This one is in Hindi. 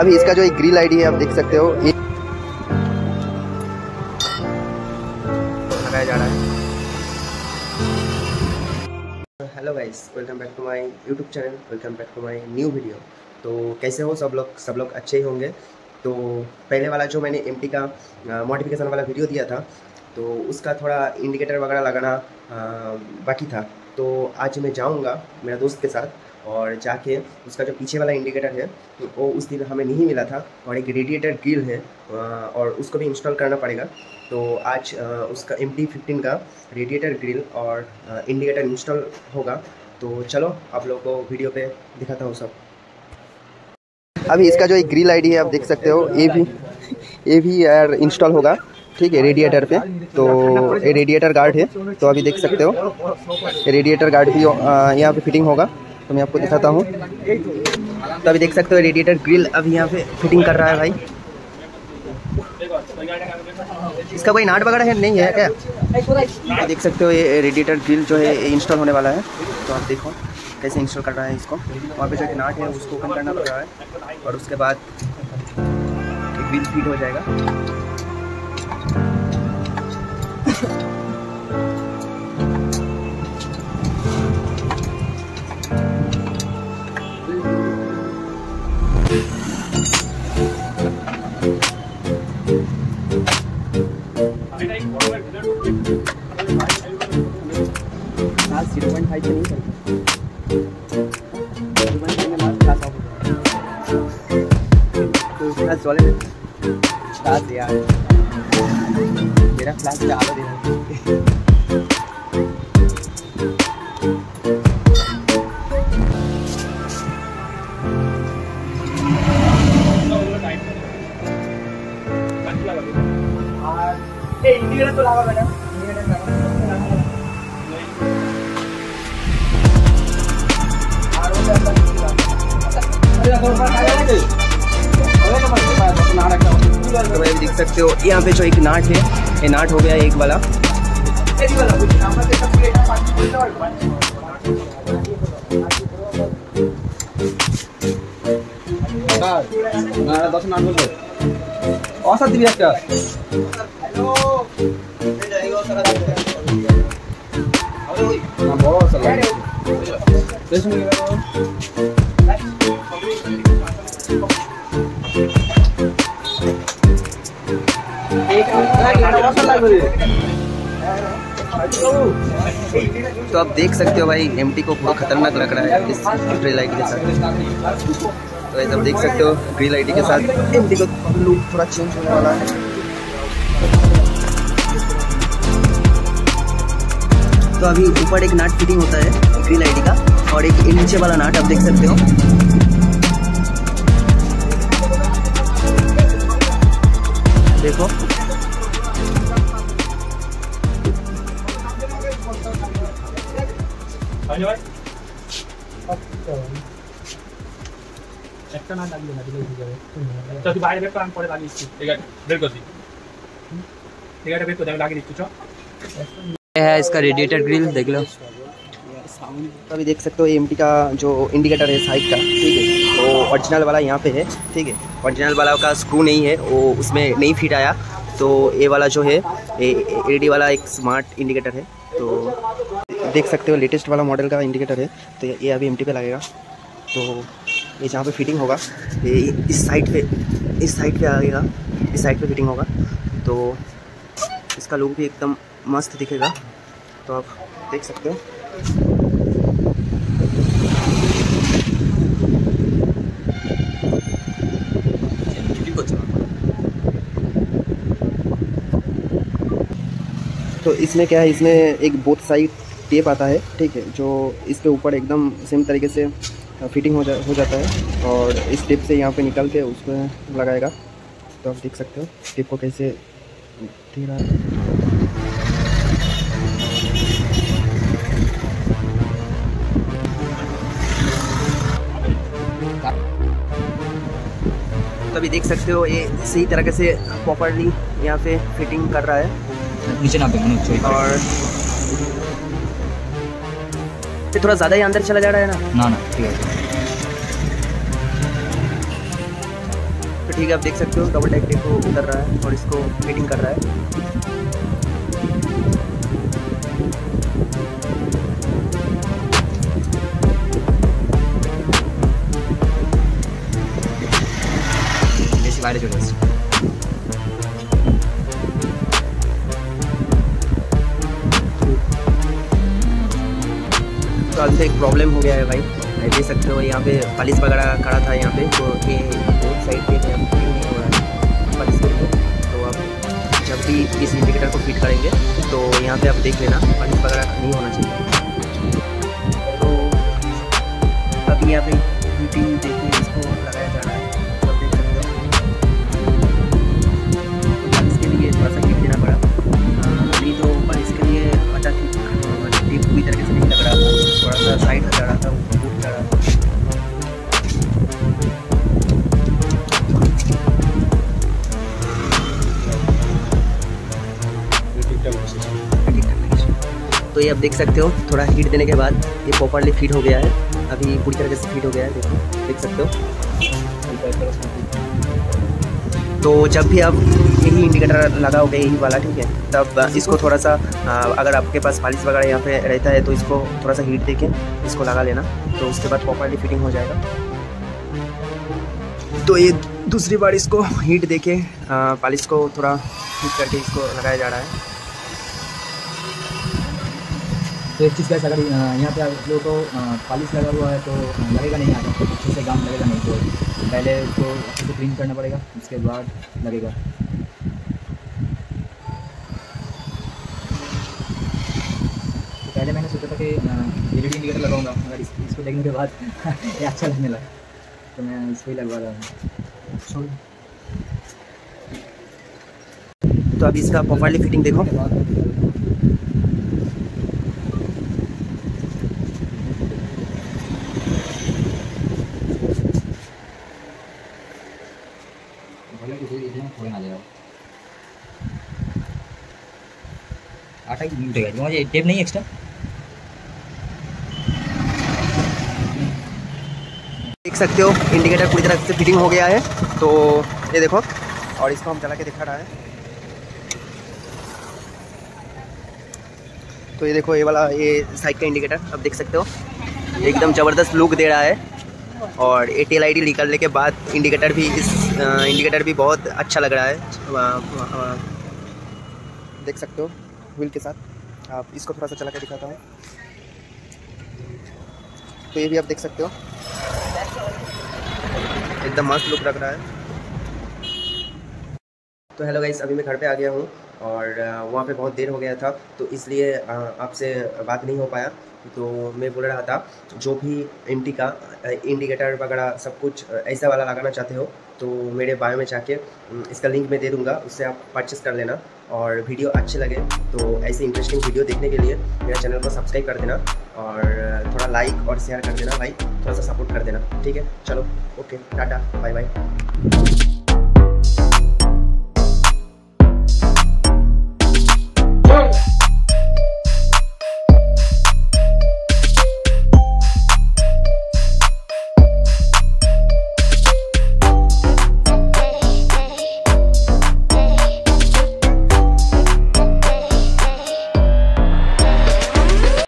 अभी इसका जो एक ग्रिल आईडी है आप देख सकते हो, ये लगाया जा रहा है। Hello guys, welcome back to my YouTube channel, welcome back to my new video. तो कैसे हो सब लोग अच्छे ही होंगे। तो पहले वाला जो मैंने एमटी का मॉडिफिकेशन वाला वीडियो दिया था तो उसका थोड़ा इंडिकेटर वगैरह लगाना बाकी था, तो आज मैं जाऊंगा मेरा दोस्त के साथ और जाके उसका जो पीछे वाला इंडिकेटर है तो वो उस दिन हमें नहीं मिला था और एक रेडिएटर ग्रिल है और उसको भी इंस्टॉल करना पड़ेगा। तो आज उसका MT-15 का रेडिएटर ग्रिल और इंडिकेटर इंस्टॉल होगा। तो चलो आप लोगों को वीडियो पे दिखाता हूँ सब। अभी इसका जो एक ग्रिल आईडी है आप देख सकते हो, ये भी यार इंस्टॉल होगा, ठीक है, रेडिएटर पे। तो ये रेडिएटर गार्ड है, तो अभी देख सकते हो रेडिएटर गार्ड भी यहाँ पे फिटिंग होगा, तो मैं आपको दिखाता हूँ। तो अभी देख सकते हो रेडिएटर ग्रिल अभी यहाँ पे फिटिंग कर रहा है भाई। इसका कोई नाट वगैरह है नहीं है क्या? तो देख सकते हो ये रेडिएटर ग्रिल जो है इंस्टॉल होने वाला है, तो आप देखो कैसे इंस्टॉल कर रहा है इसको। वहाँ पर जो नाट है उसको ओपन करना पड़ रहा है और उसके बाद ग्रिल फिट हो जाएगा। मेरा फ्लैश डालो तो लगा मैडम। तो भाई देख सकते हो यहाँ पे जो एक नाट है, ये नाट हो गया एक वाला। तो आप देख सकते हो भाई एमटी को पूरा खतरनाक लग रहा है इस ग्रिल आईडी के साथ। तो आप देख सकते हो ग्रिल आईडी के साथ एमटी को लुक थोड़ा चेंज होने वाला है। तो अभी ऊपर एक नाट फिटिंग होता है ग्रिल आईडी का और एक नीचे वाला नाट आप देख सकते हो। देखो है इसका रेडिएटर ग्रिल देख लो। अभी देख सकते हो एमटी का जो इंडिकेटर है साइड का, ठीक है, वो ओरिजिनल वाला यहाँ पे है, ठीक है। ओरिजिनल वाला का स्क्रू नहीं है, वो उसमें नहीं फिट आया, तो ये वाला जो है एलईडी वाला एक स्मार्ट इंडिकेटर है। तो देख सकते हो लेटेस्ट वाला मॉडल का इंडिकेटर है, तो ये अभी एमटी पे लगेगा। तो ये जहाँ पे फिटिंग होगा ये इस साइड पे आएगा, इस साइड पे फिटिंग होगा, तो इसका लुक भी एकदम मस्त दिखेगा। तो आप देख सकते हो तो इसमें क्या है, इसमें एक बोथ साइड टेप आता है, ठीक है, जो इसके ऊपर एकदम सेम तरीके से फिटिंग हो जाता है और इस टेप से यहाँ पे निकल के उसमें लगाएगा। तो आप देख सकते हो टेप को कैसे ठीक रहा है। तो अभी देख सकते हो ये सही तरीके से प्रॉपरली यहाँ पे फिटिंग कर रहा है नीचे ना पे, और ये थोड़ा ज़्यादा ही अंदर चला जा रहा है ना, ठीक है। ठीक है, आप देख सकते हो डबल टैंक को उतर रहा है और इसको फीडिंग कर रहा है। जैसे वायरस हो गया तो एक प्रॉब्लम हो गया है भाई, देख सकते हो यहाँ पे पालिस वगैरह खड़ा था यहाँ पे, तो ये रोड साइड पे नहीं हो रहा है पालिस को। तो आप जब भी इस इंडिकेटर को फिट करेंगे तो यहाँ पे आप देख लेना पालिस वगैरह नहीं होना चाहिए। तो अभी यहाँ पे मीटिंग देखिए इसको लगाया जा रहा है, तो आप देख सकते हो पालिस के लिए थोड़ा सा किट देना पड़ा। अभी तो पालिस के लिए पता ठीक पूरी तरीके से नहीं लग रहा था, थोड़ा सा साइड हो जा रहा था। तो ये आप देख सकते हो थोड़ा हीट देने के बाद ये प्रॉपरली फिट हो गया है, अभी पूरी तरीके से फिट हो गया है, देखो देख सकते हो। तो जब भी आप यही इंडिकेटर लगाओगे यही वाला, ठीक है, तब इसको थोड़ा सा अगर आपके पास पालिस वगैरह यहाँ पे रहता है तो इसको थोड़ा सा हीट देके इसको लगा लेना, तो उसके बाद प्रॉपरली फिटिंग हो जाएगा। तो ये दूसरी बार इसको हीट देके पालिस को थोड़ा हीट करके इसको लगाया जा रहा है। तो एक चीज़ कैसे, अगर यहाँ पे आप लोगों को पालिश लगा हुआ है तो लगेगा नहीं, आगे अच्छे से गाम लगेगा नहीं, तो पहले उसको अच्छे से क्लीन करना पड़ेगा, उसके बाद लगेगा। तो पहले मैंने सोचा था कि एलईडी इंडिकेटर लगाऊंगा, अगर इसको देखने के बाद ये अच्छा लगने लगा तो मैं इसको ही लगवा रहा हूँ। सॉरी, तो अब इसका प्रॉपर्ली फिटिंग देखो। आटा ही नहीं उठेगा, मुझे टेप नहीं एक्स्ट्रा। देख सकते हो इंडिकेटर पूरी तरह से फिटिंग हो गया है, तो ये देखो, और इसको हम चला के दिखा रहा है। तो ये देखो ये वाला, ये साइड का इंडिकेटर आप देख सकते हो एकदम ज़बरदस्त लुक दे रहा है, और A T L I D निकालने के बाद इंडिकेटर भी, इस इंडिकेटर भी बहुत अच्छा लग रहा है, देख सकते हो व्हील के साथ। आप इसको थोड़ा सा चला के दिखाता हूँ, तो ये भी आप देख सकते हो एकदम मस्त लुक लग रहा है। तो हेलो गाइस, अभी मैं घर पे आ गया हूँ और वहाँ पे बहुत देर हो गया था तो इसलिए आपसे बात नहीं हो पाया। तो मैं बोल रहा था जो भी MT का इंडिकेटर वगैरह सब कुछ ऐसा वाला लगाना चाहते हो तो मेरे बायो में जाके इसका लिंक मैं दे दूंगा, उससे आप परचेस कर लेना। और वीडियो अच्छे लगे तो ऐसे इंटरेस्टिंग वीडियो देखने के लिए मेरा चैनल को सब्सक्राइब कर देना और थोड़ा लाइक और शेयर कर देना भाई, थोड़ा सा सपोर्ट कर देना, ठीक है। चलो ओके, टाटा, बाय बाय।